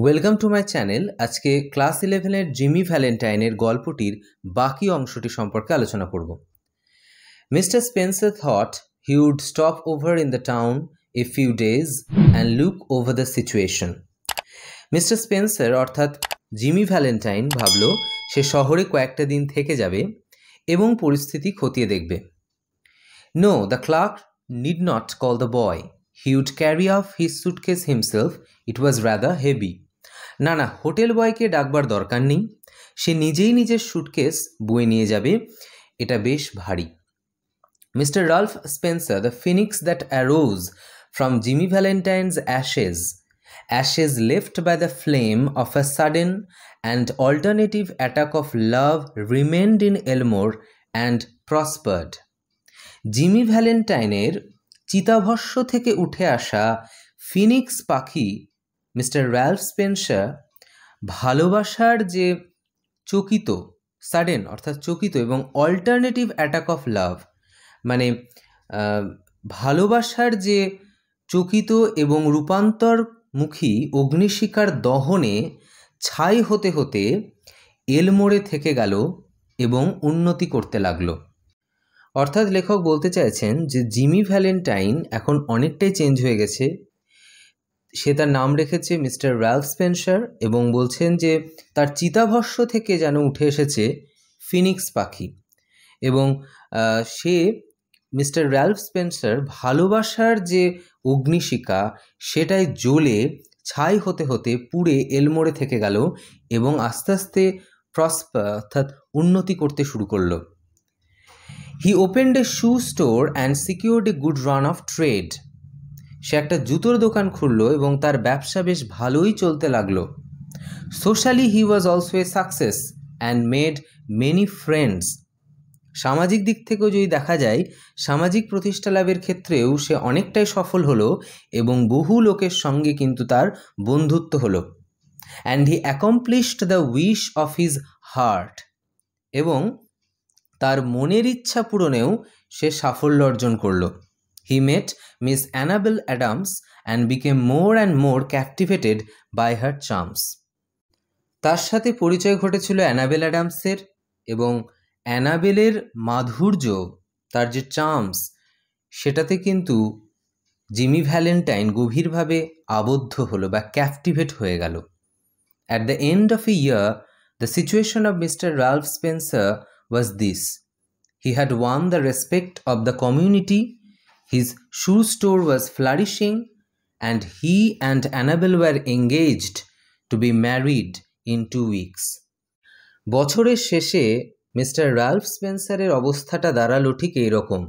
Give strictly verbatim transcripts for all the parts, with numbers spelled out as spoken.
Welcome to my channel. আজকে class ইলেভেনের Jimmy ভ্যালেন্টাইনের গল্পটির বাকি অংশটি সম্পর্কে আলোচনা করব। Mister Spencer thought he would stop over in the town a few days and look over the situation. Mister Spencer অর্থাৎ জিমি ভ্যালেন্টাইন ভাবল সে শহরে কয়েকটা দিন থেকে যাবে এবং পরিস্থিতি খতিয়ে দেখবে। No, the clerk need not call the boy, he would carry off his suitcase himself, it was rather heavy. না না, হোটেল বয়কে ডাকবার দরকার নেই, সে নিজেই নিজের সুটকেস বয়ে নিয়ে যাবে, এটা বেশ ভারী। Mister Ralph Spencer, the phoenix that arose from Jimmy Valentine's ashes, ashes left by the flame of a sudden and alternative attack of love, remained in Elmore and prospered. Jimmy ভ্যালেন্টাইনের চিতাভস্ম থেকে উঠে আসা ফিনিক্স পাখি mister Ralph Spencer ভালোবাসার যে চকিত sudden অর্থাৎ চকিত এবং অল্টারনেটিভ অ্যাটাক অফ লাভ মানে ভালোবাসার যে চকিত এবং রূপান্তর মুখী অগ্নিশিখার দহনে ছাই হতে হতে এলমোরে থেকে গেল এবং উন্নতি করতে লাগলো। অর্থাৎ লেখক বলতে চাইছেন যে জিমি ভ্যালেন্টাইন এখন অনেকটাই চেঞ্জ হয়ে গেছে। সে তার নাম রেখেছে মিস্টার র্যালফ স্পেন্সার এবং বলছেন যে তার চিতাভস্ম থেকে যেন উঠে এসেছে ফিনিক্স পাখি এবং সে মিস্টার র্যালফ স্পেন্সার ভালোবাসার যে অগ্নিশিখা সেটাই জ্বলে ছাই হতে হতে পুড়ে এলমোরে থেকে গেল এবং আস্তে আস্তে প্রসপার অর্থাৎ উন্নতি করতে শুরু করল। He opened a shoe store and secured a good run of trade, সে একটা জুতোর দোকান খুলল এবং তার ব্যবসা বেশ ভালোই চলতে লাগলো। Socially he was also a success and made many friends, সামাজিক দিক থেকেও যদি দেখা যায় সামাজিক প্রতিষ্ঠা লাভের ক্ষেত্রেও সে অনেকটাই সফল হলো এবং বহু লোকের সঙ্গে কিন্তু তার বন্ধুত্ব হলো। And he accomplished the wish of his heart, এবং তার মনের ইচ্ছা পূরণেও সে সাফল্য অর্জন করলো। He met miss Annabel Adams and became more and more captivated by her charms, তার সাথে পরিচয় ঘটেছিল অ্যানাবেল অ্যাডামসের এবং অ্যানাবেলের মাধুর্য তার যে চার্মস সেটাতে কিন্তু জিমি ভ্যালেন্টাইন গভীরভাবে আবদ্ধ হলো বা ক্যাপটিভেট হয়ে গেল। At the end of a year the situation of mister Ralph Spencer was this, he had won the respect of the community, his shoe store was flourishing and he and Annabel were engaged to be married in two weeks. বছরের শেষে mister Ralph স্পেন্সারের অবস্থাটা দাঁড়ালো ঠিক এইরকম।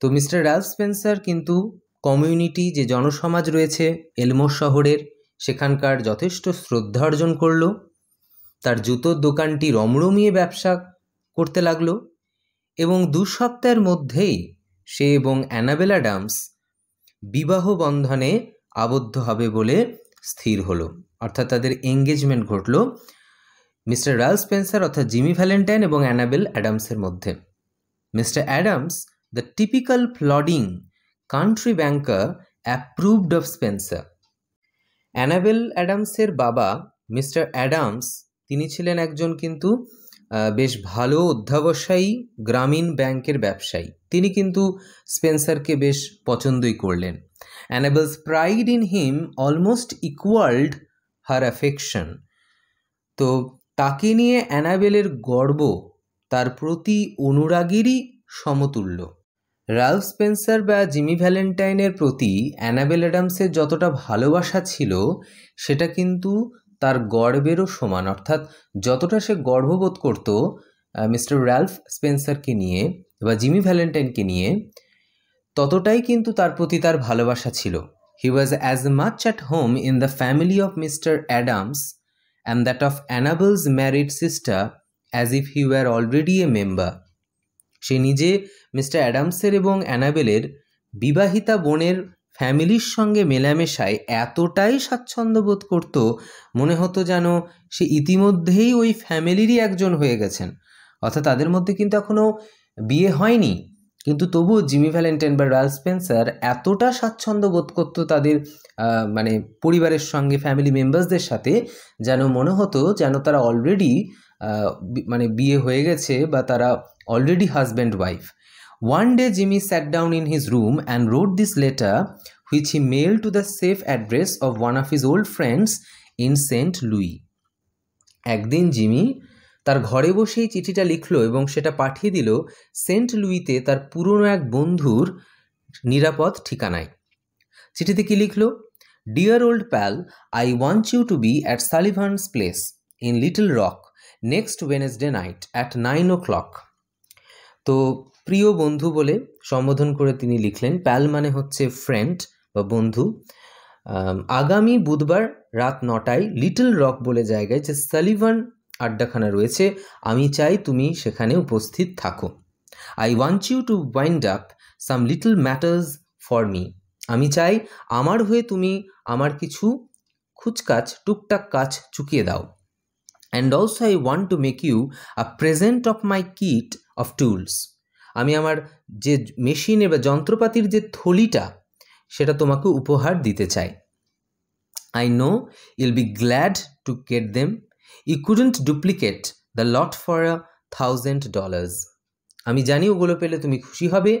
তো mister Ralph Spencer কিন্তু community যে জনসমাজ রয়েছে এলমোর শহরের সেখানকার যথেষ্ট শ্রদ্ধা অর্জন করল, তার জুতোর দোকানটি রমরমিয়ে ব্যবসা করতে লাগলো এবং দু সপ্তাহের মধ্যেই সে এবং অ্যানাবেল অ্যাডামস বিবাহ বন্ধনে আবদ্ধ হবে বলে স্থির হলো, অর্থাৎ তাদের এঙ্গেজমেন্ট ঘটল মিস্টার রালফ স্পেন্সার অর্থাৎ জিমি ভ্যালেন্টাইন এবং অ্যানাবেল অ্যাডামসের মধ্যে। Mister Adams, the typical plodding country banker, approved of Spencer. Annabel অ্যাডামসের বাবা মিস্টার অ্যাডামস তিনি ছিলেন একজন কিন্তু বেশ ভালো অধ্যবসায়ী গ্রামীণ ব্যাংকের ব্যবসায়ী, তিনি কিন্তু স্পেন্সারকে বেশ পছন্দই করলেন। Annabel's pride in him almost equalled her affection, তো তাকে নিয়ে অ্যানাবেলের গর্ব তার প্রতি অনুরাগেরই সমতুল্য। রালফ স্পেন্সার বা জিমি ভ্যালেন্টাইনের প্রতি অ্যানাবেল অ্যাডামসের যতটা ভালোবাসা ছিল সেটা কিন্তু তার গর্বেরও সমান, অর্থাৎ যতটা সে গর্ববোধ করত মিস্টার রালফ স্পেন্সারকে নিয়ে বা জিমি ভ্যালেন্টাইনকে নিয়ে ততটাই কিন্তু তার প্রতি তার ভালোবাসা ছিল। He was as much at home in the family of mister Adams and that of Annabel's married sister as if he were already a member. সে নিজে মিস্টার অ্যাডামসের এবং অ্যানাবেলের বিবাহিতা বোনের ফ্যামিলির সঙ্গে মেলামেশায় এতটাই স্বাচ্ছন্দ্য বোধ করত, মনে হতো যেন সে ইতিমধ্যেই ওই ফ্যামিলিরই একজন হয়ে গেছেন, অর্থাৎ তাদের মধ্যে কিন্তু এখনও বিয়ে হয়নি কিন্তু তবুও জিমি ভ্যালেন্টাইন বা রালফ স্পেন্সার এতটা স্বাচ্ছন্দ্য বোধ করত তাদের মানে পরিবারের সঙ্গে ফ্যামিলি মেম্বারসদের সাথে যেন মনে হতো যেন তারা অলরেডি মানে বিয়ে হয়ে গেছে বা তারা already husband wife. One day Jimmy sat down in his room and wrote this letter which he mailed to the safe address of one of his old friends in Saint Louis. একদিন Jimmy তার ঘরে বসেই চিঠিটা লিখলো এবং সেটা পাঠিয়ে দিল Saint লুইতে তার পুরনো এক বন্ধুর নিরাপদ ঠিকানায়। চিঠিতে কি লিখলো? Dear old pal, I want you to be at Sullivan's place in Little Rock next Wednesday night at nine o'clock. তো প্রিয় বন্ধু বলে সম্বোধন করে তিনি লিখলেন, প্যাল মানে হচ্ছে ফ্রেন্ড বা বন্ধু, আগামী বুধবার রাত নটায় লিটল রক বলে জায়গায় যে সালিভান আড্ডাখানা রয়েছে আমি চাই তুমি সেখানে উপস্থিত থাকো। I want you to wind up some little matters for me, আমি চাই আমার হয়ে তুমি আমার কিছু খুচকাচ টুকটাক কাজ চুকিয়ে দাও। And also I want to make you a present of my kit of tools, আমি আমার যে মেশিনে বা যন্ত্রপাতির যে থলিটা সেটা তোমাকে উপহার দিতে চাই। I know you'll be glad to get them, You couldn't duplicate the lot for a thousand dollars. আমি জানি ওগুলো পেলে তুমি খুশি হবে,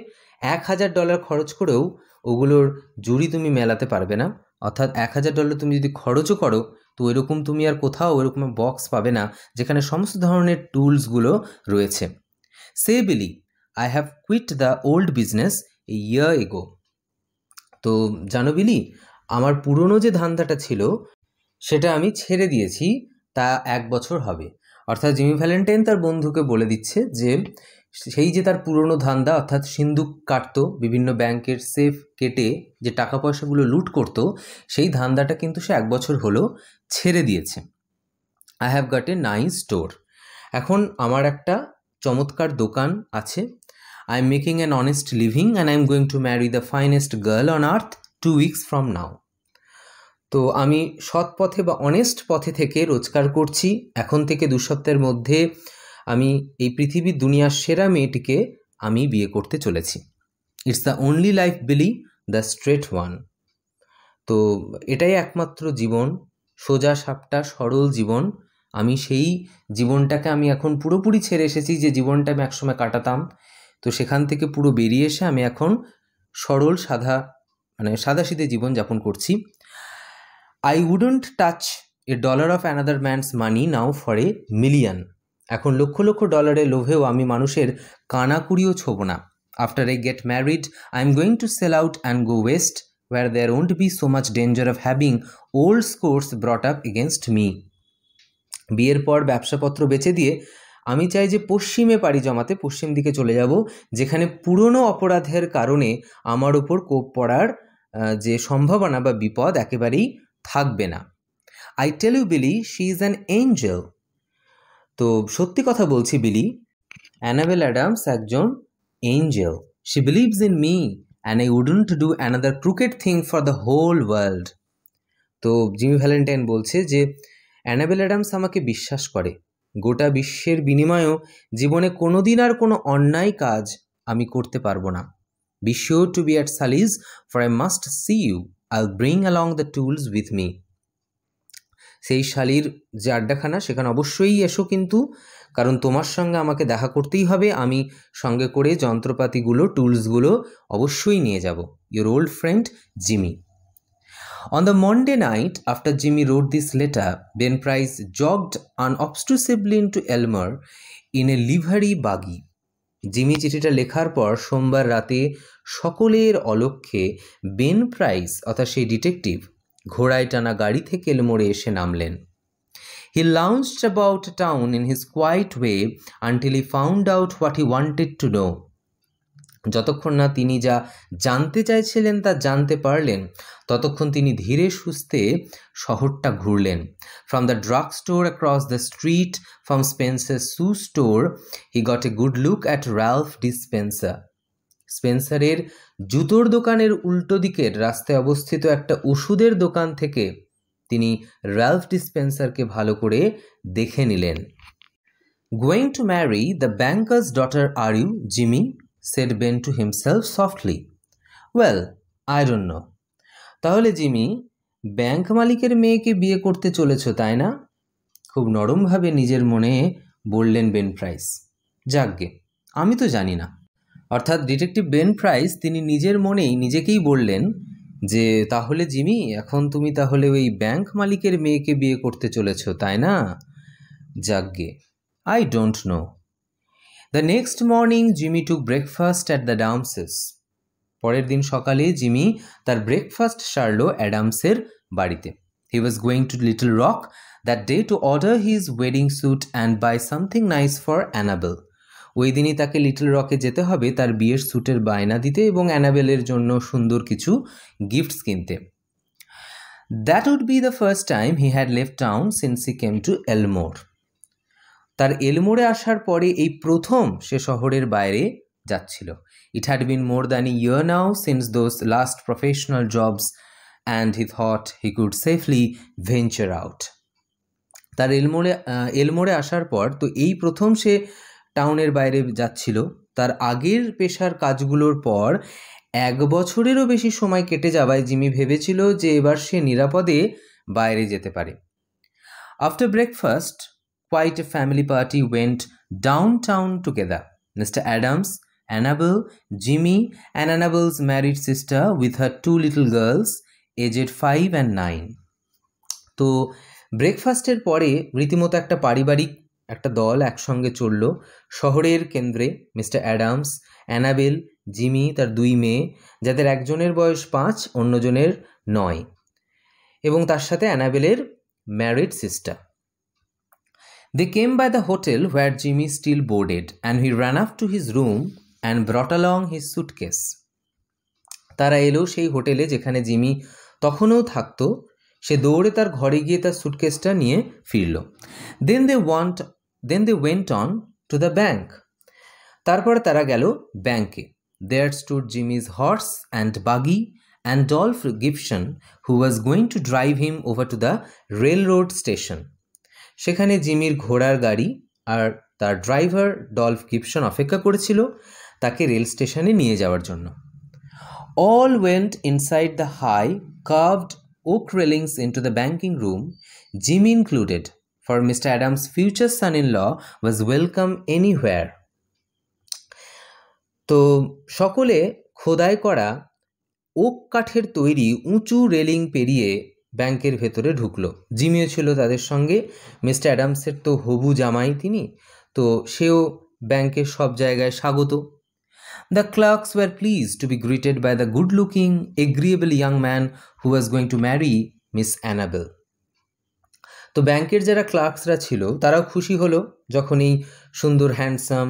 এক হাজার ডলার খরচ করেও ওগুলোর জুড়ি তুমি মেলাতে পারবে না। অর্থাৎ এক হাজার ডলার তুমি যদি খরচও করো তো এরকম তুমি আর কোথাও ওইরকম বক্স পাবে না যেখানে সমস্ত ধরনের টুলসগুলো রয়েছে। সে Billy, I have quit the old business a year ago, তো জানো বিলি আমার পুরনো যে ধান্দাটা ছিল সেটা আমি ছেড়ে দিয়েছি তা এক বছর হবে। অর্থাৎ জিমি ভ্যালেন্টাইন তার বন্ধুকে বলে দিচ্ছে যে সেই যে তার পুরনো ধান্দা অর্থাৎ সিন্দুক কাটতো, বিভিন্ন ব্যাংকের সেফ কেটে যে টাকা পয়সাগুলো লুট করতো সেই ধান্দাটা কিন্তু সে এক বছর হলো ছেড়ে দিয়েছে। I have got a nice store, এখন আমার একটা চমৎকার দোকান আছে। I am making an honest living and I am going to marry the finest girl on earth two weeks from now, তো আমি সৎ পথে বা অনেস্ট পথে থেকে রোজগার করছি, এখন থেকে দু সপ্তাহের মধ্যে আমি এই পৃথিবীর দুনিয়ার সেরা মেয়েটিকে আমি বিয়ে করতে চলেছি। It's the only life Billy, the straight one, তো এটাই একমাত্র জীবন, সোজা সাপটা সরল জীবন, আমি সেই জীবনটাকে আমি এখন পুরোপুরি ছেড়ে এসেছি যে জীবনটা আমি একসময় কাটাতাম, তো সেখান থেকে পুরো বেরিয়ে এসে আমি এখন সরল সাদা মানে সাদাসিধে জীবন যাপন করছি। I wouldn't touch a dollar of another man's money now for a million. এখন লক্ষ লক্ষ ডলারের লোভেও আমি মানুষের কানাকুড়িও ছোব না। After I get married, I'm going to sell out and go west where there won't be so much danger of having old scores brought up against me. বিয়ের পর ব্যবসাপত্র বেচে দিয়ে আমি চাই যে পশ্চিমে পাড়ি জমাতে, পশ্চিম দিকে চলে যাব যেখানে পুরনো অপরাধের কারণে আমার ওপর কোপ পড়ার যে সম্ভাবনা বা বিপদ একেবারেই থাকবে না। I tell you Billy, she is an angel, তো সত্যি কথা বলছি বিলি, অ্যানাবেল অ্যাডামস একজন angel. She believes in me and I wouldn't do another crooked thing for the whole world, তো জিমি ভ্যালেন্টাইন বলছে যে অ্যানাবেল অ্যাডামস আমাকে বিশ্বাস করে, গোটা বিশ্বের বিনিময়েও জীবনে কোনো দিন আর কোনো অন্যায় কাজ আমি করতে পারবো না। Be sure to be at Sally's for I must see you, I'll bring along the tools with me. সেই শালির যে আড্ডাখানা সেখানে অবশ্যই এসো কিন্তু, কারণ তোমার সঙ্গে আমাকে দেখা করতেই হবে, আমি সঙ্গে করে যন্ত্রপাতিগুলো টুলসগুলো অবশ্যই নিয়ে যাব। Your old friend Jimmy. On the Monday night after Jimmy wrote this letter, Ben Price jogged unobtrusively into Elmore in a livery buggy. Jimmy চিঠিটা লেখার পর সোমবার রাতে সকলের অলক্ষ্যে বেন প্রাইস অর্থাৎ সেই ডিটেকটিভ ঘোড়ায় টানা গাড়ি থেকে এলমোরে এসে নামলেন। He lounged about town in his quiet way until he found out what he wanted to know, যতক্ষণ না তিনি যা জানতে চাইছিলেন তা জানতে পারলেন ততক্ষণ তিনি ধীরে সুস্থে শহরটা ঘুরলেন। From the drug store across the street from Spencer shoe store he got a good look at Ralph D Spencer, স্পেন্সারের জুতোর দোকানের উল্টো দিকের রাস্তায় অবস্থিত একটা ওষুধের দোকান থেকে তিনি রালফ ডি স্পেন্সারকে ভালো করে দেখে নিলেন। Going to marry the banker's daughter are you Jimmy, said Ben to himself softly. Well, I don't know. তাহলে জিমি ব্যাংক মালিকের মেয়েকে বিয়ে করতে চলেছো তাই না? খুব নরমভাবে নিজের মনে বললেন বেন প্রাইস। যাকগে, আমি তো জানি না। অর্থাৎ ডিটেকটিভ বেন প্রাইস তিনি নিজের মনেই নিজেকেই বললেন যে তাহলে জিমি এখন তুমি তাহলে ওই ব্যাংক মালিকের মেয়েকে বিয়ে করতে চলেছো তাই না? যাকগে, I don't know. The next morning Jimmy took breakfast at the Adamses. পরের দিন সকালে জিমি তার ব্রেকফাস্ট সারল অ্যাডামসের বাড়িতে। He was going to Little Rock that day to order his wedding suit and buy something nice for Annabel. ওই দিনই তাকে little রকে যেতে হবে তার বিয়ের স্যুটের বায়না দিতে এবং অ্যানাবেলের জন্য সুন্দর কিছু গিফটস কিনতে। That would be the first time he had left town since he came to Elmore. তার এলমোরে আসার পরে এই প্রথম সে শহরের বাইরে যাচ্ছিল। It had been more than a year now since those last professional jobs and he thought he could safely venture out. তার এলমোরে এলমোরে আসার পর তো এই প্রথম সে টাউনের বাইরে যাচ্ছিল। তার আগের পেশার কাজগুলোর পর এক বছরেরও বেশি সময় কেটে যাওয়ায় জিমি ভেবেছিল যে এবার সে নিরাপদে বাইরে যেতে পারে। After breakfast, quite a family party went downtown together. Mister Adams, Annabel, Jimmy, and Annabel's married sister with her two little girls, aged five and nine. তো ব্রেকফাস্টের পরে রীতিমতো একটা পারিবারিক একটা দল একসঙ্গে চলল শহরের কেন্দ্রে। মিস্টার অ্যাডামস, অ্যানাবেল, জিমি, তার দুই মেয়ে, যাদের একজনের বয়স পাঁচ, অন্যজনের নয়, এবং তার সাথে অ্যানাবেলের married sister. They came by the hotel where Jimmy still boarded, and he ran up to his room and brought along his suitcase. তারা এলো সেই হোটেলে যেখানে জিমি তখনও থাকতো। সে দৌড়ে তার ঘরে গিয়ে তার সুটকেসটা নিয়ে ফিরল। Then they want then they went on to the bank. তারপর তারা গেল ব্যাংকে। There stood Jimmy's horse and buggy and Dolph Gibson, who was going to drive him over to the railroad station. সেখানে জিমির ঘোড়ার গাড়ি আর তার ড্রাইভার ডলফ গিবসন অপেক্ষা করেছিল তাকে রেল স্টেশনে নিয়ে যাওয়ার জন্য। All went inside the high carved oak railings into the banking room, Jimmy included, for Mister Adams' future son-in-law was welcome anywhere. তো সকলে খোদাই করা ওক কাঠের তৈরি উঁচু রেলিং পেরিয়ে ব্যাংকের ভেতরে ঢুকলো। জিমিও ছিল তাদের সঙ্গে। মিস্টার অ্যাডামসের তো হবু জামাই তিনি, তো সেও ব্যাংকের সব জায়গায় স্বাগত। The clerks were pleased to be greeted by the good-looking, agreeable young man who was going to marry Miss Annabel. তো ব্যাংকের যারা ক্লার্কসরা ছিল তারাও খুশি হলো যখন এই সুন্দর হ্যান্ডসাম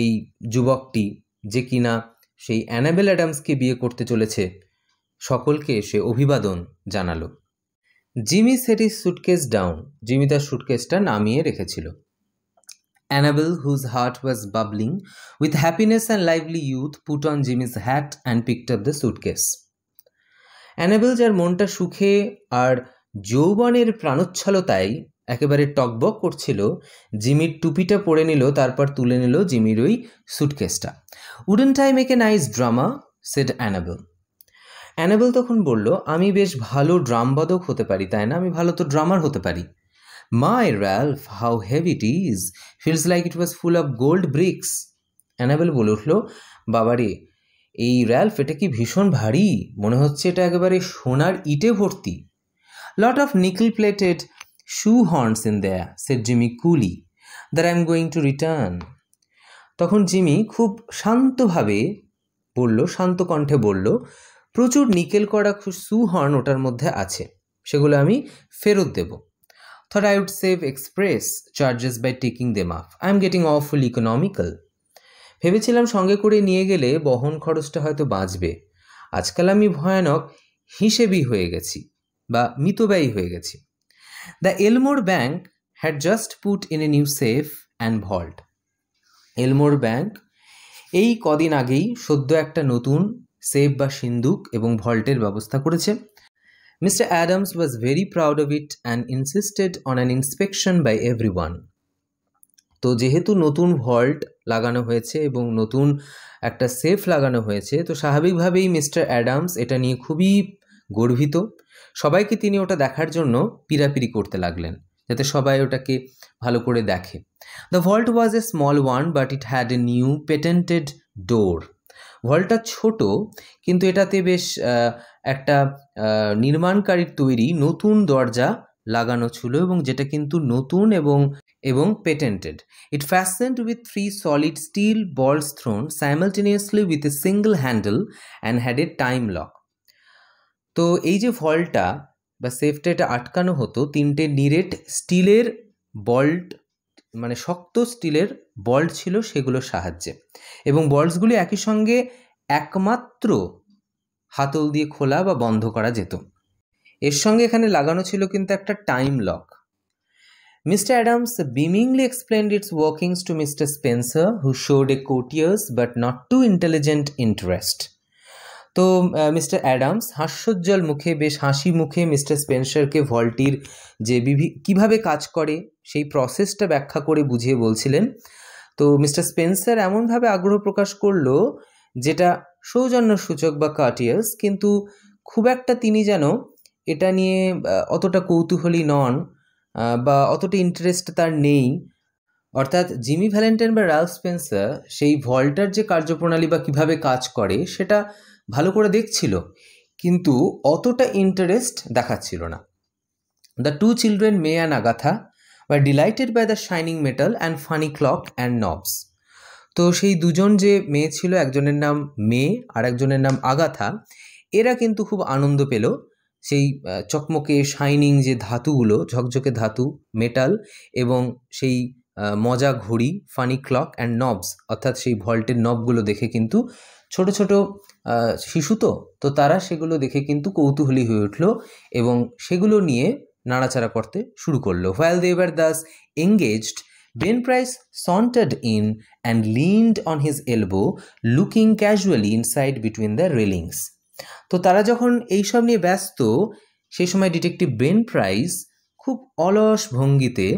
এই যুবকটি, যে কিনা সেই অ্যানাবেল অ্যাডামসকে বিয়ে করতে চলেছে, সকলকে সে অভিবাদন জানালো। Jimmy set his suitcase down. Jimmy তার সুটকেসটা নামিয়ে রেখেছিল। Annabel, whose heart was bubbling with happiness and lively youth, put on Jimmy's hat and picked up the suitcase. Annabel, যার মনটা সুখে আর যৌবনের প্রাণোচ্ছলতায় একেবারে টকবক করছিল, জিমির টুপিটা পরে নিল, তারপর তুলে নিল জিমির ওই সুটকেসটা। Wouldn't I make a nice drummer? said Annabel. Annabel তখন বলল, আমি বেশ ভালো ড্রামবাদক হতে পারি তাই না? আমি ভালো তো ড্রামার হতে পারি। My Ralph, how heavy it is! Feels like it was full of gold bricks. Annabel বলে উঠল, বাবারে এই র্যালফ, এটা কি ভীষণ ভারী, মনে হচ্ছে এটা একেবারে সোনার ইটে ভর্তি। Lot of nickel plated shoe horns in there, said Jimmy coolly, that I am going to return. তখন জিমি খুব শান্তভাবে বলল, শান্ত কণ্ঠে বলল, প্রচুর নিকেল করা শু হর্ন ওটার মধ্যে আছে, সেগুলো আমি ফেরত দেব। Thought I would save express charges by taking them off. I am getting awful economical. ভেবেছিলাম সঙ্গে করে নিয়ে গেলে বহন খরচটা হয়তো বাঁচবে। আজকাল আমি ভয়ানক হিসেবি হয়ে গেছি বা মিতব্যয়ী হয়ে গেছি। The Elmore Bank had just put in a new safe and vault. Elmore Bank এই কদিন আগেই সদ্য একটা নতুন সেফ বা সিন্দুক এবং ভল্টের ব্যবস্থা করেছে। Mister Adams was very proud of it and insisted on an inspection by everyone. তো যেহেতু নতুন ভল্ট লাগানো হয়েছে এবং নতুন একটা সেফ লাগানো হয়েছে তো স্বাভাবিকভাবেই মিস্টার অ্যাডামস এটা নিয়ে খুবই গর্বিত। সবাইকে তিনি ওটা দেখার জন্য পিরাপিরি করতে লাগলেন যাতে সবাই ওটাকে ভালো করে দেখে। The vault was a small one but it had a new patented door. ভল্টটা ছোট কিন্তু এটাতে বেশ একটা নির্মাণকারীর তৈরি নতুন দরজা লাগানো ছিল এবং যেটা কিন্তু নতুন এবং এবং patented. It fastened with three solid steel bolts thrown simultaneously with a single handle and had a time lock. তো এই যে ভল্টটা বা সেফটা এটা আটকানো হতো তিনটে নিরেট স্টিলের বল্ট মানে শক্ত স্টিলের বল্ট ছিল সেগুলোর সাহায্যে, এবং বল্টসগুলি একই সঙ্গে একমাত্র হাতল দিয়ে খোলা বা বন্ধ করা যেত। এর সঙ্গে এখানে লাগানো ছিল কিন্তু একটা time lock. Mister Adams beamingly explained its workings to mister Spencer who showed a courteous but not too intelligent interest. তো মিস্টার অ্যাডামস হাস্যোজ্জ্বল মুখে বেশ হাসি মুখে মিস্টার স্পেন্সারকে ভল্টির যে বিভি কীভাবে কাজ করে সেই প্রসেসটা ব্যাখ্যা করে বুঝিয়ে বলছিলেন। তো মিস্টার স্পেন্সার এমনভাবে আগ্রহ প্রকাশ করলো যেটা সৌজন্যসূচক বা কার্টিয়াস, কিন্তু খুব একটা তিনি যেন এটা নিয়ে অতটা কৌতূহলী নন বা অতটা ইন্টারেস্ট তার নেই। অর্থাৎ জিমি ভ্যালেন্টাইন বা রালফ স্পেন্সার সেই ভল্টার যে কার্যপ্রণালী বা কীভাবে কাজ করে সেটা ভালো করে দেখছিল কিন্তু অতটা ইন্টারেস্ট দেখাচ্ছিল না। The two children May and Agatha were delighted by the shining metal and funny clock and knobs. তো সেই দুজন যে মেয়ে ছিল একজনের নাম মে আর একজনের নাম আগাথা, এরা কিন্তু খুব আনন্দ পেল সেই চকমকে শাইনিং যে ধাতুগুলো ঝকঝকে ধাতু মেটাল এবং সেই মজা ঘড়ি ফানি ক্লক অ্যান্ড নবস অর্থাৎ সেই ভল্টের নবগুলো দেখে কিন্তু ছোট ছোট শিশু তো তো তারা সেগুলো দেখে কিন্তু কৌতূহলী হয়ে উঠল এবং সেগুলো নিয়ে নাড়াচাড়া করতে শুরু করলো। While they were thus engaged Ben Price sauntered in and leaned on his elbow looking casually inside between the railings. তো তারা যখন এইসব নিয়ে ব্যস্ত সেই সময় ডিটেকটিভ বেন প্রাইস খুব অলস ভঙ্গিতে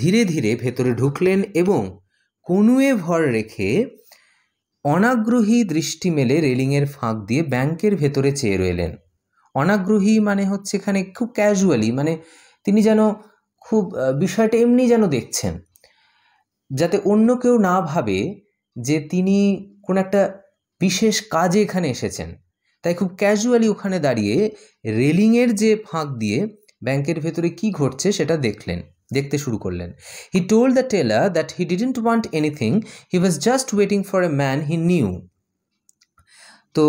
ধীরে ধীরে ভেতরে ঢুকলেন এবং কনুয়ে ভর রেখে অনাগ্রহী দৃষ্টি মেলে রেলিংয়ের ফাঁক দিয়ে ব্যাংকের ভেতরে চেয়ে রইলেন। অনাগ্রহী মানে হচ্ছে এখানে খুব ক্যাজুয়ালি, মানে তিনি যেন খুব বিষয়টা এমনি যেন দেখছেন যাতে অন্য কেউ না ভাবে যে তিনি কোনো একটা বিশেষ কাজে এখানে এসেছেন, তাই খুব ক্যাজুয়ালি ওখানে দাঁড়িয়ে রেলিংয়ের যে ফাঁক দিয়ে ব্যাংকের ভেতরে কি ঘটছে সেটা দেখলেন, দেখতে শুরু করলেন। He told the teller that he didn't want anything, he was just waiting for a man he knew. তো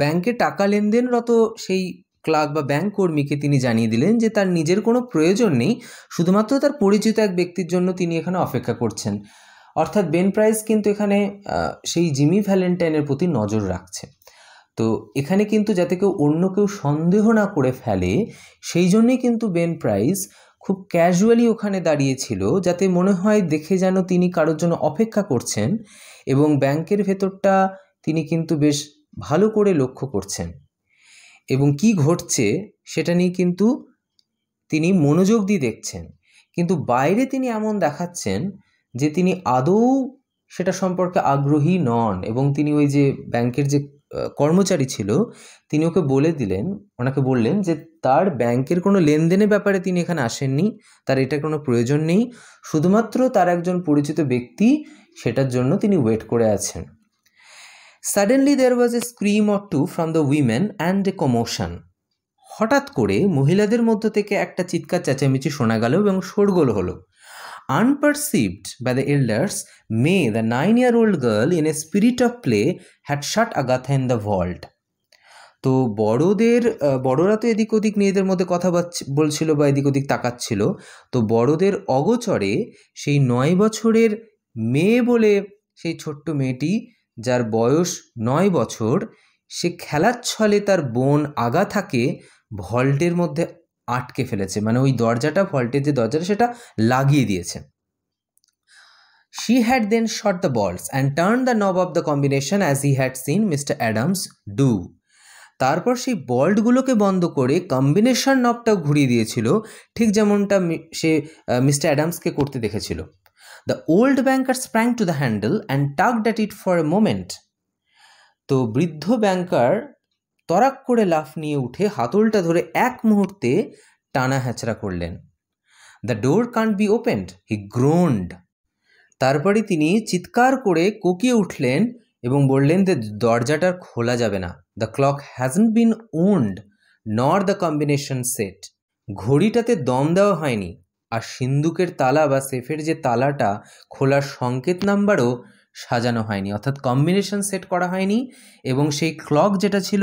ব্যাংকে টাকা লেনদেনরত সেই ক্লার্ক বা ব্যাংক কর্মীকে তিনি জানিয়ে দিলেন যে তার নিজের কোনো প্রয়োজন নেই, শুধুমাত্র তার পরিচিত এক ব্যক্তির জন্য তিনি এখানে অপেক্ষা করছেন। অর্থাৎ বেন প্রাইস কিন্তু এখানে সেই জিমি ভ্যালেন্টাইনের প্রতি নজর রাখছে। তো এখানে কিন্তু যাতে কেউ অন্য কেউ সন্দেহ না করে ফেলে সেই জন্যেই কিন্তু বেন প্রাইস খুব ক্যাজুয়ালি ওখানে দাঁড়িয়েছিল যাতে মনে হয় দেখে যেন তিনি কারোর জন্য অপেক্ষা করছেন, এবং ব্যাংকের ভেতরটা তিনি কিন্তু বেশ ভালো করে লক্ষ্য করছেন এবং কি ঘটছে সেটা নিয়ে কিন্তু তিনি মনোযোগ দিয়ে দেখছেন, কিন্তু বাইরে তিনি এমন দেখাচ্ছেন যে তিনি আদৌ সেটা সম্পর্কে আগ্রহী নন। এবং তিনি ওই যে ব্যাংকের যে কর্মচারী ছিল তিনি ওকে বলে দিলেন, ওনাকে বললেন যে তার ব্যাংকের কোনো লেনদেনের ব্যাপারে তিনি এখানে আসেননি, তার এটা কোনো প্রয়োজন নেই, শুধুমাত্র তার একজন পরিচিত ব্যক্তি সেটার জন্য তিনি ওয়েট করে আছেন। Suddenly there was a scream or two from the women and a commotion. হঠাৎ করে মহিলাদের মধ্য থেকে একটা চিৎকার চেঁচামেচি শোনা গেল এবং শোরগোল হলো। Unperceived by the elders, May, the nine-year-old girl, in a spirit of play, had shut Agatha in the vault. তো বড়োদের বড়োরা তো এদিক ওদিক মেয়েদের মধ্যে কথা বলছিল বা এদিক ওদিক তাকাচ্ছিল, তো বড়োদের অগোচরে সেই নয় বছরের মেয়ে বলে সেই ছোট্ট মেয়েটি যার বয়স নয় বছর সে খেলার ছলে তার বোন আগাথাকে ভল্টের মধ্যে আটকে ফেলেছে, মানে ওই দরজাটা ভল্টের যে দরজাটা সেটা লাগিয়ে দিয়েছে। She had then shot the balls and turned the knob of the combination as he had seen Mister Adams do. তারপর সেই বল্টগুলোকে বন্ধ করে কম্বিনেশন নবটা ঘুরিয়ে দিয়েছিল ঠিক যেমনটা সে মিস্টার অ্যাডামসকে করতে দেখেছিল। The old banker sprang to the handle and tugged at it for a moment. তো বৃদ্ধ ব্যাংকার তরাক করে লাফ নিয়ে উঠে হাতলটা ধরে এক মুহূর্তে টানা হ্যাচড়া করলেন। The door can't be opened, he groaned. তারপরে তিনি চিৎকার করে কোকিয়ে উঠলেন এবং বললেন যে দরজাটার খোলা যাবে না। The clock hasn't been wound nor the combination set. ঘড়িটাতে দম দেওয়া হয়নি, আর সিন্দুকের তালা বা সেফের যে তালাটা খোলার সংকেত নাম্বারও সাজানো হয়নি, অর্থাৎ কম্বিনেশন সেট করা হয়নি, এবং সেই ক্লক যেটা ছিল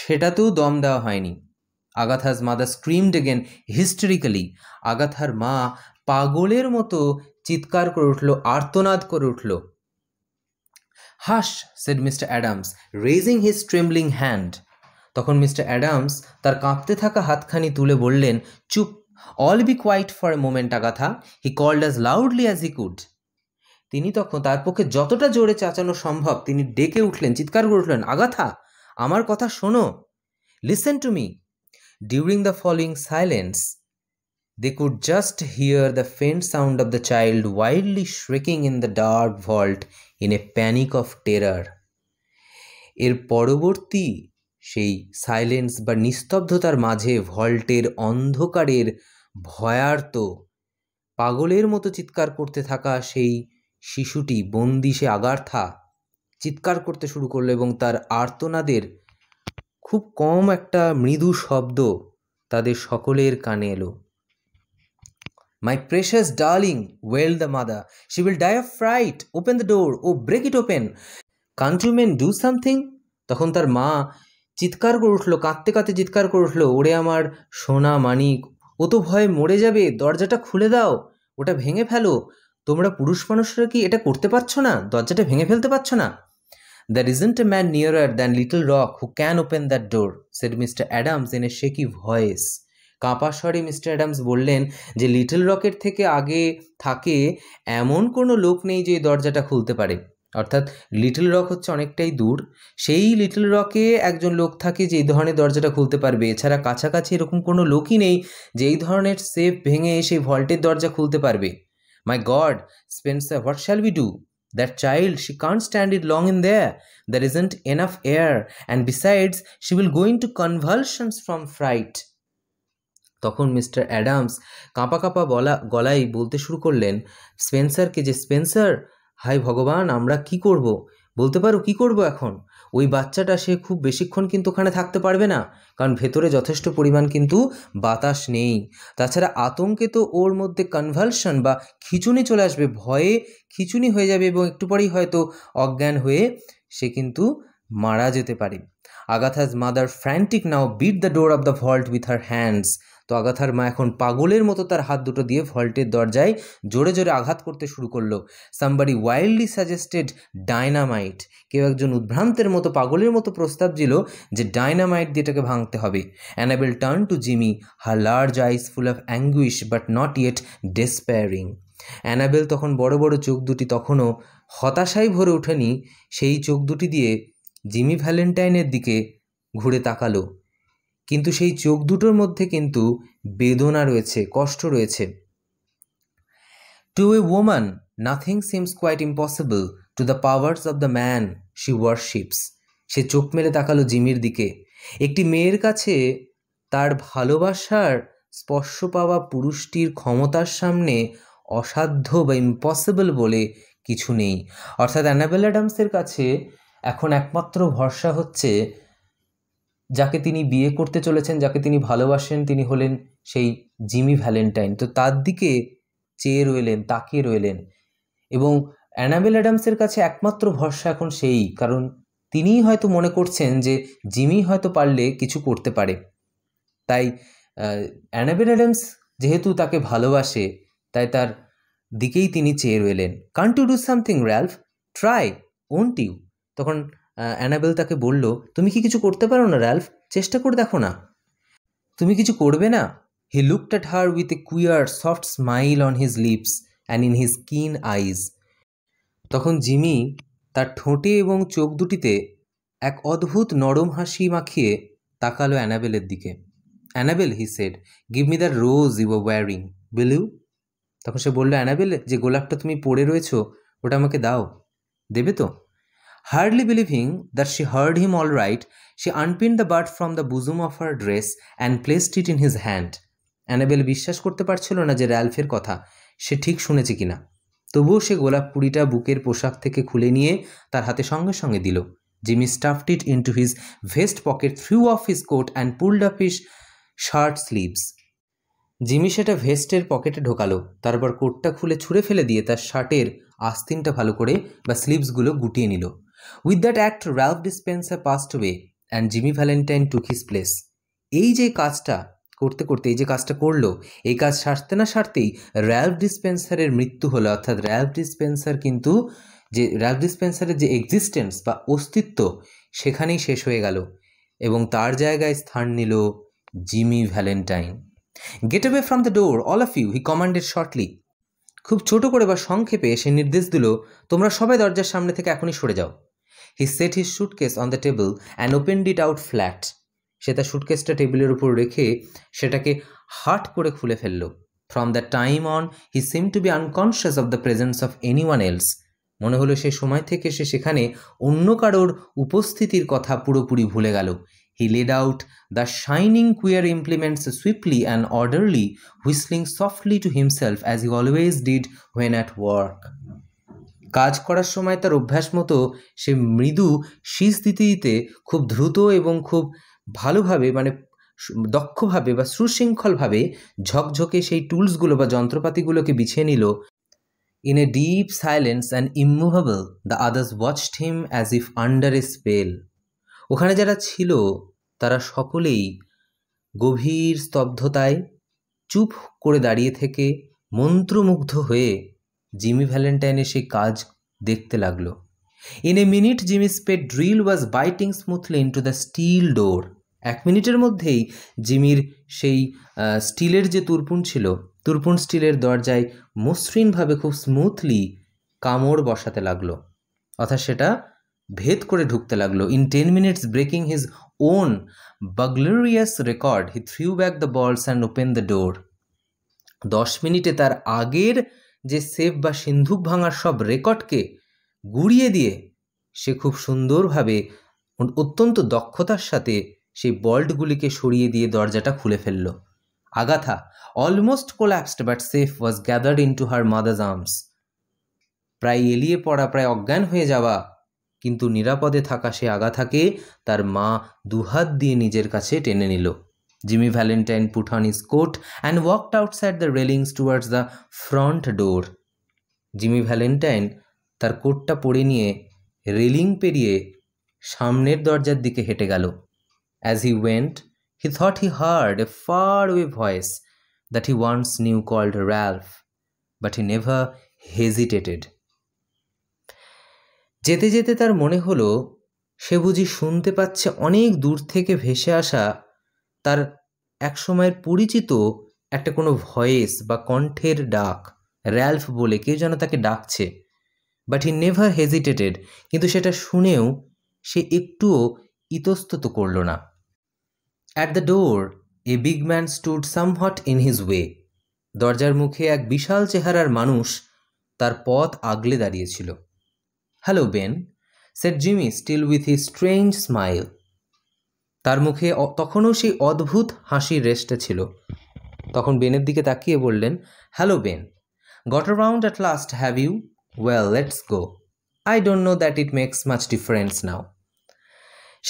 সেটাতেও দম দেওয়া হয়নি। আগাথার মাদার স্ক্রিমড এগেন হিস্টেরিক্যালি। আগাথার মা পাগলের মতো চিৎকার করে উঠল, আর্তনাদ করে উঠল। Hush, said mister Adams, raising his trembling hand. তখন মিস্টার অ্যাডামস তার কাঁপতে থাকা হাতখানি তুলে বললেন, চুপ, all be quiet for a moment Agatha. He called as loudly as he could. তিনি তখন তার পক্ষে যতটা জোরে চাঁচানো সম্ভব তিনি ডেকে উঠলেন, চিৎকার করে উঠলেন, আগাথা, আমার কথা শোনো। Listen to me. During the following silence they could just hear the faint sound of the child wildly shrieking in the dark vault in a panic of terror. এর পরবর্তী সেই সাইলেন্স বা নিস্তব্ধতার মাঝে ভল্টের অন্ধকারের ভয়ার্ত পাগলের মতো চিৎকার করতে থাকা সেই শিশুটি, বন্দিশে আগাথা, চিৎকার করতে শুরু করলো এবং তার আর্তনাদের খুব কম একটা মৃদু শব্দ তাদের সকলের কানে এলো। My precious darling, wailed the mother, she will die of fright, open the door, oh break it open, can't you men do something. তখন তার মা চিৎকার করে উঠলো, কাঁদতে কাঁদতে চিৎকার করে উঠলো, ওরে আমার সোনা মানিক, ও তো ভয়ে মরে যাবে, দরজাটা খুলে দাও, ওটা ভেঙে ফেলো। তোমরা পুরুষ মানুষরা কি এটা করতে পারছো না? দরজাটা ভেঙে ফেলতে পারছো না? There isn't a man nearer than Little Rock who can open that door, said mister Adams in a shaky voice. কাঁপা স্বরে মিস্টার অ্যাডামস বললেন যে লিটল রকের থেকে আগে থাকে এমন কোনো লোক নেই যে দরজাটা খুলতে পারে। অর্থাৎ লিটল রক হচ্ছে অনেকটাই দূর, সেই লিটল রকে একজন লোক থাকে যে এই ধরনের দরজাটা খুলতে পারবে, এছাড়া কাছাকাছি এরকম কোনো লোকই নেই যে এই ধরনের সেফ ভেঙে সেই ভল্টের দরজা খুলতে পারবে। My God, Spencer, what shall we do? That child, she can't stand it long in there. There isn't enough air, and besides, she will go into convulsions from fright. তখন মিস্টার অ্যাডামস কাঁপা কাঁপা গলা গলায় বলতে শুরু করলেন স্পেন্সারকে যে, Spencer, high ভগবান, আমরা কি করব? বলতে পারো কি করব এখন? ওই বাচ্চাটা সে খুব বেশিক্ষণ কিন্তু ওখানে থাকতে পারবে না, কারণ ভেতরে যথেষ্ট পরিমাণ কিন্তু বাতাস নেই। তাছাড়া আতঙ্কে তো ওর মধ্যে কনভালশন বা খিচুনি চলে আসবে, ভয়ে খিচুনি হয়ে যাবে এবং একটু পরেই হয়তো অজ্ঞান হয়ে সে কিন্তু মারা যেতে পারে। Agatha's mother frantic now beat the door of the vault with her hands. তো আগাথার মা এখন পাগলের মতো তার হাত দুটো দিয়ে ভল্টের দরজায় জোরে জোরে আঘাত করতে শুরু করলো। Somebody wildly suggested dynamite. কেউ একজন উদ্ভ্রান্তের মতো পাগলের মতো প্রস্তাব দিল যে ডায়নামাইট দিয়ে এটাকে ভাঙতে হবে। Annabel turn to Jimmy, her large eyes full of anguish but not yet despairing. Annabel তখন বড় বড় চোখ দুটি তখনও হতাশায় ভরে ওঠেনি, সেই চোখ দুটি দিয়ে জিমি ভ্যালেন্টাইনের দিকে ঘুরে তাকালো, কিন্তু সেই চোখ দুটোর মধ্যে কিন্তু বেদনা রয়েছে, কষ্ট রয়েছে। To a woman nothing seems quite impossible to the powers of the man she worships. সে চোখ মেলে তাকালো জিমির দিকে। একটি মেয়ের কাছে তার ভালোবাসার স্পর্শ পাওয়া পুরুষটির ক্ষমতার সামনে অসাধ্য বা ইম্পসিবল বলে কিছু নেই। অর্থাৎ অ্যানাবেল অ্যাডামসের কাছে এখন একমাত্র ভরসা হচ্ছে যাকে তিনি বিয়ে করতে চলেছেন, যাকে তিনি ভালোবাসেন, তিনি হলেন সেই জিমি ভ্যালেন্টাইন। তো তার দিকে চেয়ে রইলেন, তাকিয়ে রইলেন, এবং অ্যানাবেল অ্যাডামসের কাছে একমাত্র ভরসা এখন সেই, কারণ তিনিই হয়তো মনে করছেন যে জিমি হয়তো পারলে কিছু করতে পারে। তাই অ্যানাবেল অ্যাডামস যেহেতু তাকে ভালোবাসে, তাই তার দিকেই তিনি চেয়ে রইলেন। Can't you do something Ralph, try won't you. তখন অ্যানাবেল তাকে বলল, তুমি কি কিছু করতে পারো না র্যালফ? চেষ্টা করে দেখো না, তুমি কিছু করবে না? He looked at her with a queer soft smile on his lips and in his keen eyes. তখন জিমি তার ঠোঁটে এবং চোখ দুটিতে এক অদ্ভুত নরম হাসি মাখিয়ে তাকালো অ্যানাবেলের দিকে। Annabel, he said, give me the rose you wearing, will you? তখন সে বলল, অ্যানাবেল, যে গোলাপটা তুমি পড়ে রয়েছো ওটা আমাকে দাও, দেবে তো? Hardly believing that she heard him all right, she unpinned the bud from the bosom of her dress and placed it in his hand. Annabel বিশ্বাস করতে পারছিল না যে র্যালফের কথা সে ঠিক শুনেছে কিনা, তবুও সে গোলাপ পুরিটা বুকের পোশাক থেকে খুলে নিয়ে তার হাতে সঙ্গে সঙ্গে দিল। Jimmy stuffed it into his vest pocket, threw off his coat and pulled up his shirt sleeves. Jimmy সেটা ভেস্টের পকেটে ঢোকালো, তারপর কোটটা খুলে ছুঁড়ে ফেলে দিয়ে তার শার্টের আস্তিনটা ভালো করে বা স্লিভসগুলো গুটিয়ে নিল। With that act, Ralph Spencer passed away and Jimmy Valentine took his place. এই যে কাজটা করতে করতে এই যে কাজটা করলো, এই কাজ সারতে না সারতেই Ralph Spencer-এর মৃত্যু হলো। অর্থাৎ Ralph Spencer কিন্তু যে Ralph Spencer-এর যে এক্সিস্টেন্স বা অস্তিত্ব সেখানেই শেষ হয়ে গেল এবং তার জায়গায় স্থান নিল Jimmy Valentine. Get away from the door, all of you, he commanded shortly. খুব ছোট করে বা সংক্ষেপে সে নির্দেশ দিল, তোমরা সবাই দরজার সামনে থেকে এখনই সরে যাও। He set his suitcase on the table and opened it out flat. সে তার সুটকেসটা টেবিলের উপর রেখে সেটাকে হাট করে খুলে ফেলল। From that time on, he seemed to be unconscious of the presence of anyone else. মনে হলো সেই সময় থেকে সে সেখানে অন্য কারোর উপস্থিতির কথা পুরোপুরি ভুলে গেল। He laid out the shining queer implements swiftly and orderly, whistling softly to himself as he always did when at work. কাজ করার সময় তার অভ্যাস মতো সে মৃদু শীষ দিতে দিতে খুব দ্রুত এবং খুব ভালোভাবে মানে দক্ষভাবে বা সুশৃঙ্খলভাবে ঝকঝকে সেই টুলসগুলো বা যন্ত্রপাতিগুলোকে বিছিয়ে নিল। In a deep silence and immovable, the others watched him as if under a spell. ওখানে যারা ছিল তারা সকলেই গভীর স্তব্ধতায় চুপ করে দাঁড়িয়ে থেকে মন্ত্রমুগ্ধ হয়ে জিমি ভ্যালেন্টাইনের সেই কাজ দেখতে লাগলো। In a minute, Jimmy's spade drill was biting smoothly into the steel door. এক মিনিটের মধ্যেই জিমির সেই স্টিলের যে তুরপুন ছিল, তুরপুন স্টিলের দরজায় মসৃণভাবে খুব স্মুথলি কামড় বসাতে লাগলো, অর্থাৎ সেটা ভেদ করে ঢুকতে লাগলো। In ten minutes, breaking his own burglarious record, he threw back the bolts and opened the door. দশ মিনিটে তার আগের যে সেফ বা সিন্ধুক ভাঙার সব রেকর্ডকে গুড়িয়ে দিয়ে সে খুব সুন্দরভাবে অত্যন্ত দক্ষতার সাথে সেই বল্টগুলিকে সরিয়ে দিয়ে দরজাটা খুলে ফেলল। Agatha almost collapsed, but safe was gathered into her mother's arms. প্রায় এলিয়ে পড়া, প্রায় অজ্ঞান হয়ে যাওয়া কিন্তু নিরাপদে থাকা সে আগাথাকে তার মা দুহাত দিয়ে নিজের কাছে টেনে নিল। Jimmy Valentine put on his coat and walked outside the railings towards the front door. Jimmy Valentine তার কোটটা পরে নিয়ে রেলিং পেরিয়ে সামনের দরজার দিকে হেঁটে গেল। As he went, he thought he heard a faraway voice that he once knew called Ralph, but he never hesitated. যেতে যেতে তার মনে হলো সে বুঝি শুনতে পাচ্ছে অনেক দূর থেকে ভেসে আসা তার একসময়ের পরিচিত একটা কোনো ভয়েস বা কণ্ঠের ডাক। র্যালফ বলে কেউ যেন তাকে ডাকছে। বাট হি নেভার হেজিটেটেড, কিন্তু সেটা শুনেও সে একটুও ইতস্তত করল না। At the door a big man stood somewhat in his way. দরজার মুখে এক বিশাল চেহারার মানুষ তার পথ আগলে দাঁড়িয়েছিল। Hello, Ben, said Jimmy, still with his strange smile. তার মুখে তখনও সেই অদ্ভুত হাসির রেশটা ছিল। তখন বেনের দিকে তাকিয়ে বললেন, Hello, Ben. Got around at last, have you? Well, let's go. I don't know that it makes much difference now.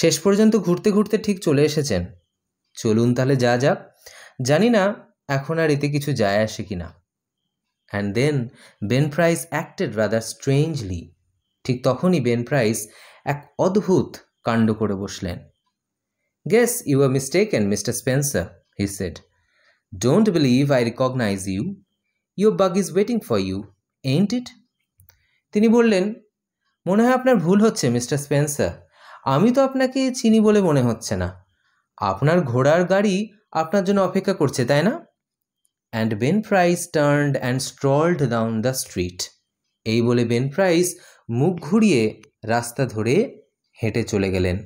শেষ পর্যন্ত ঘুরতে ঘুরতে ঠিক চলে এসেছেন। চলুন তাহলে যা যাক, জানি না এখন আর এতে কিছু যায় আসে কিনা। And then Ben Price acted rather strangely. ঠিক তখনই বেন প্রাইস এক অদ্ভুত কাণ্ড করে বসলেন। Guess you were mistaken, Mister Spencer, he said. Don't believe I recognize you. Your bug is waiting for you, ain't it? তিনি বললেন, মনে হয় আপনার ভুল হচ্ছে মিস্টার স্পেন্সার, আমি তো আপনাকে চিনি বলে মনে হচ্ছে না। আপনার ঘোড়ার গাড়ি আপনার জন্য অপেক্ষা করছে, তাই না? And Ben Price turned and strolled down the street. এই বলে বেন প্রাইস মুখ ঘুরিয়ে রাস্তা ধরে হেঁটে চলে গেলেন।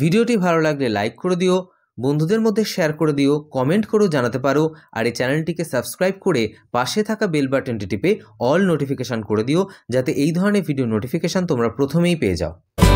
ভিডিওটি ভালো লাগলে লাইক করে দিও, বন্ধুদের মধ্যে শেয়ার করে দিও, কমেন্ট করেও জানাতে পারো। আর এই চ্যানেলটিকে সাবস্ক্রাইব করে পাশে থাকা বেল বাটনটি টিপে অল নোটিফিকেশান করে দিও, যাতে এই ধরনের ভিডিও নোটিফিকেশান তোমরা প্রথমেই পেয়ে যাও।